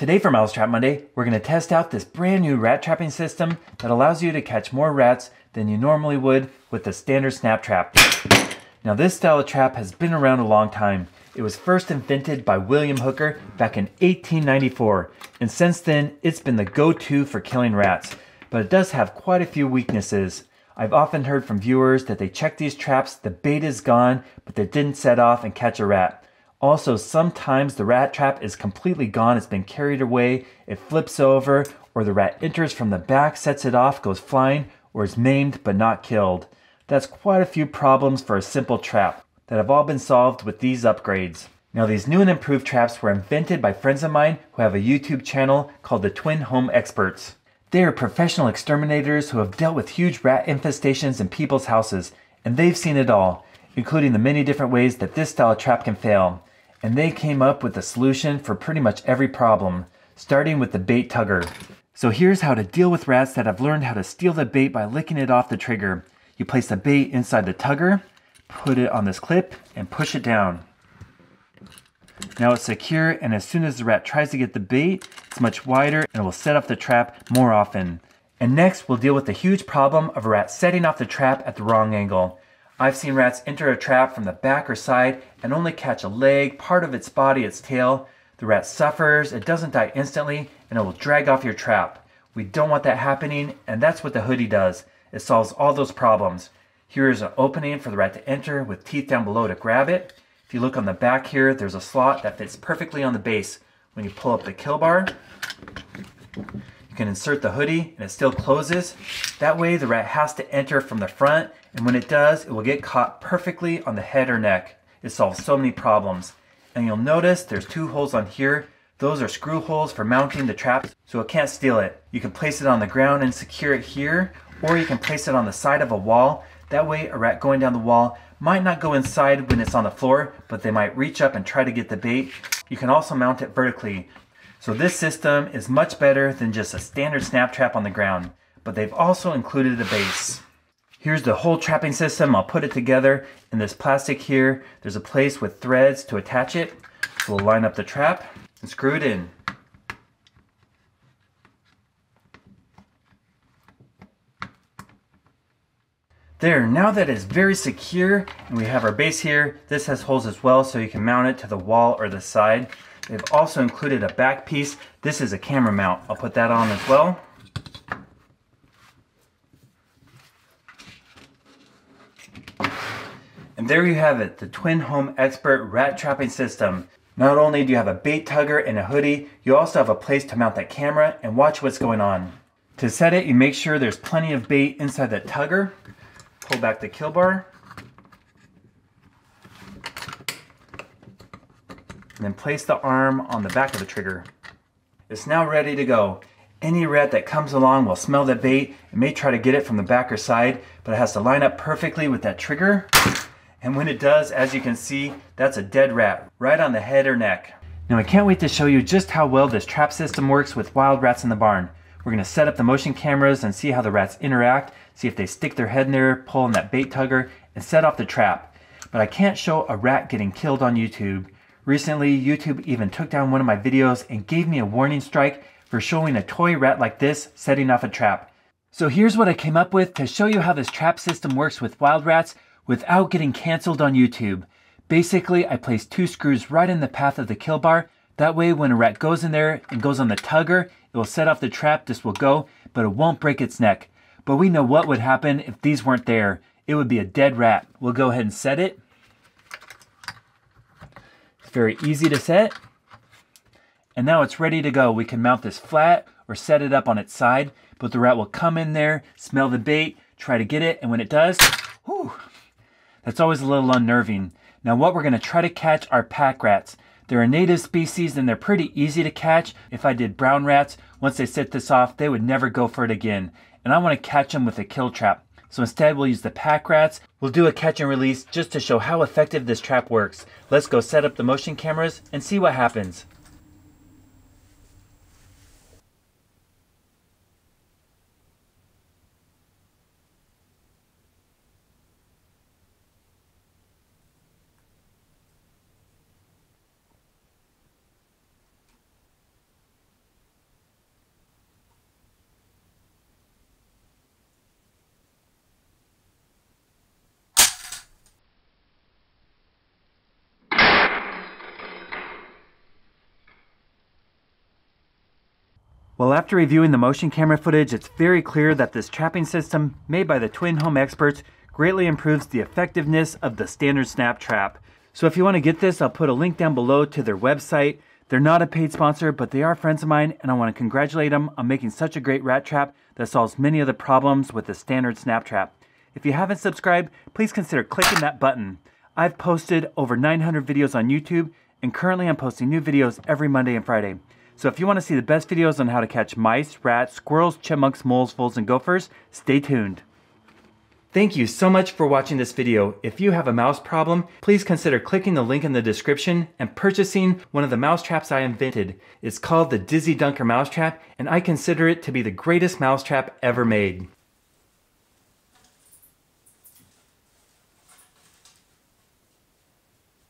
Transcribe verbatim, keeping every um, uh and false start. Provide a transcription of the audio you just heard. Today for Mousetrap Monday, we're going to test out this brand new rat trapping system that allows you to catch more rats than you normally would with the standard snap trap. Now this style of trap has been around a long time. It was first invented by William Hooker back in eighteen ninety-four, and since then it's been the go-to for killing rats, but it does have quite a few weaknesses. I've often heard from viewers that they check these traps, the bait is gone, but they didn't set off and catch a rat. Also, sometimes the rat trap is completely gone, it's been carried away, it flips over, or the rat enters from the back, sets it off, goes flying, or is maimed but not killed. That's quite a few problems for a simple trap that have all been solved with these upgrades. Now these new and improved traps were invented by friends of mine who have a YouTube channel called the Twin Home Experts. They are professional exterminators who have dealt with huge rat infestations in people's houses, and they've seen it all, including the many different ways that this style of trap can fail. And they came up with a solution for pretty much every problem, starting with the bait tugger. So here's how to deal with rats that have learned how to steal the bait by licking it off the trigger. You place the bait inside the tugger, put it on this clip, and push it down. Now it's secure, and as soon as the rat tries to get the bait, it's much wider and it will set off the trap more often. And next, we'll deal with the huge problem of a rat setting off the trap at the wrong angle. I've seen rats enter a trap from the back or side and only catch a leg, part of its body, its tail. The rat suffers, it doesn't die instantly, and it will drag off your trap. We don't want that happening, and that's what the hoodie does. It solves all those problems. Here is an opening for the rat to enter with teeth down below to grab it. If you look on the back here, there's a slot that fits perfectly on the base. When you pull up the kill bar, you can insert the hoodie and it still closes. That way the rat has to enter from the front, and when it does, it will get caught perfectly on the head or neck. It solves so many problems. And you'll notice there's two holes on here. Those are screw holes for mounting the traps, so it can't steal it. You can place it on the ground and secure it here, or you can place it on the side of a wall. That way a rat going down the wall might not go inside when it's on the floor, but they might reach up and try to get the bait. You can also mount it vertically. So this system is much better than just a standard snap trap on the ground, but they've also included a base. Here's the whole trapping system. I'll put it together in this plastic here. There's a place with threads to attach it. We'll line up the trap and screw it in. There, now that is very secure, and we have our base here. This has holes as well, so you can mount it to the wall or the side. They've also included a back piece. This is a camera mount. I'll put that on as well. And there you have it, the Twin Home Expert rat trapping system. Not only do you have a bait tugger and a hoodie, you also have a place to mount that camera and watch what's going on. To set it, you make sure there's plenty of bait inside that tugger. Pull back the kill bar. And then place the arm on the back of the trigger. It's now ready to go. Any rat that comes along will smell the bait and may try to get it from the back or side, but it has to line up perfectly with that trigger. And when it does, as you can see, that's a dead rat, right on the head or neck. Now I can't wait to show you just how well this trap system works with wild rats in the barn. We're gonna set up the motion cameras and see how the rats interact, see if they stick their head in there, pull on that bait tugger, and set off the trap. But I can't show a rat getting killed on YouTube. Recently, YouTube even took down one of my videos and gave me a warning strike for showing a toy rat like this setting off a trap. So here's what I came up with to show you how this trap system works with wild rats without getting canceled on YouTube. Basically, I place two screws right in the path of the kill bar. That way, when a rat goes in there and goes on the tugger, it will set off the trap, this will go, but it won't break its neck. But we know what would happen if these weren't there. It would be a dead rat. We'll go ahead and set it. It's very easy to set. And now it's ready to go. We can mount this flat or set it up on its side, but the rat will come in there, smell the bait, try to get it, and when it does, whew, that's always a little unnerving. Now what we're going to try to catch are pack rats. They're a native species and they're pretty easy to catch. If I did brown rats, once they set this off, they would never go for it again. And I want to catch them with a kill trap. So instead we'll use the pack rats. We'll do a catch and release just to show how effective this trap works. Let's go set up the motion cameras and see what happens. Well, after reviewing the motion camera footage, it's very clear that this trapping system made by the Twin Home Experts greatly improves the effectiveness of the standard snap trap. So if you want to get this, I'll put a link down below to their website. They're not a paid sponsor, but they are friends of mine, and I want to congratulate them on making such a great rat trap that solves many of the problems with the standard snap trap. If you haven't subscribed, please consider clicking that button. I've posted over nine hundred videos on YouTube, and currently I'm posting new videos every Monday and Friday. So if you want to see the best videos on how to catch mice, rats, squirrels, chipmunks, moles, voles, and gophers, stay tuned. Thank you so much for watching this video. If you have a mouse problem, please consider clicking the link in the description and purchasing one of the mouse traps I invented. It's called the Dizzy Dunker Mouse Trap, and I consider it to be the greatest mouse trap ever made.